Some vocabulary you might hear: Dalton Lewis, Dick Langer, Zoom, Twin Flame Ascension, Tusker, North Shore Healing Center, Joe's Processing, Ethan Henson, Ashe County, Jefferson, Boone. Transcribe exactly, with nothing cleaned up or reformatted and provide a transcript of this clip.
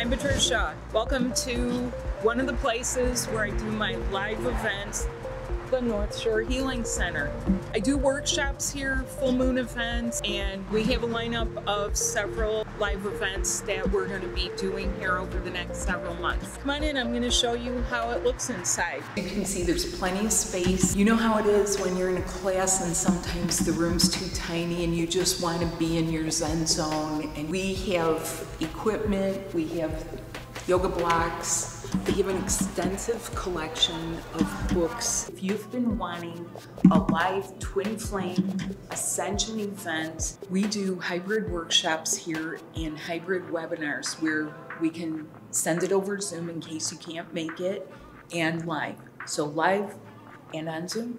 I'm Patricia. Welcome to one of the places where I do my live events, the North Shore Healing Center. I do workshops here, full moon events, and we have a lineup of several live events that we're going to be doing here over the next several months. Come on in, I'm going to show you how it looks inside. You can see there's plenty of space. You know how it is when you're in a class and sometimes the room's too tiny and you just want to be in your zen zone. And we have equipment, we have yoga blocks, we have an extensive collection of books. If you've been wanting a live Twin Flame Ascension event, we do hybrid workshops here and hybrid webinars where we can send it over Zoom in case you can't make it, and live. So live and on Zoom.